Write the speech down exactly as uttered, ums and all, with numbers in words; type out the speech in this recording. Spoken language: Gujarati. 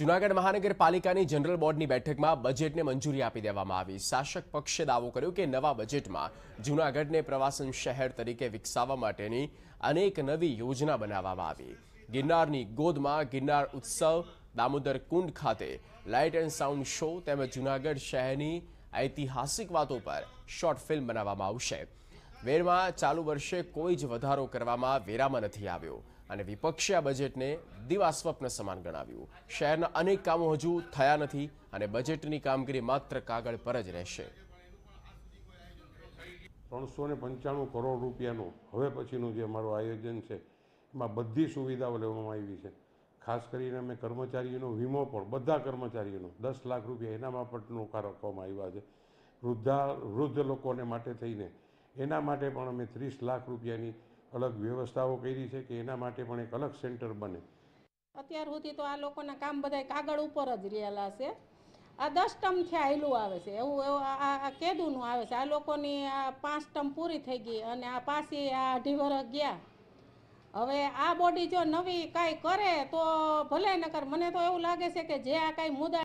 જૂનાગઢ મહાનગરપાલિકાની જનરલ બોર્ડની બેઠકમાં બજેટને મંજૂરી આપી દેવામાં આવી। શાસક પક્ષે દાવો કર્યો કે નવા બજેટમાં જૂનાગઢને પ્રવાસન શહેર તરીકે વિકસાવવા માટેની અનેક નવી યોજના બનાવવામાં આવી। ગિરનારની ગોદમાં ગિરનાર ઉત્સવ, દામોદર કુંડ ખાતે લાઇટ એન્ડ સાઉન્ડ શો તેમજ જૂનાગઢ શહેરની ઐતિહાસિક વાતો પર શોર્ટ ફિલ્મ બનાવવામાં આવશે। વેરમાં ચાલુ વર્ષે કોઈ જ વધારો કરવામાં વેરામાં નથી આવ્યો અને વિપક્ષે આ બજેટને દિવાસ્વપ્ન સમાન ગણાવ્યું। શહેરના અનેક કામો હજુ થયા નથી અને બજેટની કામગીરી માત્ર કાગળ પર જ રહેશે। ત્રણસો ને પંચાણું કરોડ રૂપિયાનું હવે પછીનું જે અમારું આયોજન છે એમાં બધી સુવિધાઓ લેવામાં આવી છે। ખાસ કરીને અમે કર્મચારીઓનો વીમો પણ બધા કર્મચારીઓનો દસ લાખ રૂપિયા એના માટેનું રાખવામાં આવ્યા છે। વૃદ્ધા વૃદ્ધ લોકોને માટે થઈને એના માટે પણ અમે ત્રીસ લાખ રૂપિયાની अलग व्यवस्थाओं करी है कि एना माटे पण एक अलग सेंटर बने। अत्यार सुधी तो आ लोकोना काम बधाय कागळ उपर ज रहेला छे। आ दस टर्म थी आयलू आवे छे, एवुं आ केदुंनुं आवे छे। आ लोकोनी आ पांच टर्म पूरी थई गई अने आ पाछी आ अढी वर्ष गया। हवे आ बॉडी जो नवी काई करे तो भले नकर मने तो एवुं लागे छे के जे आ काई मुद्दा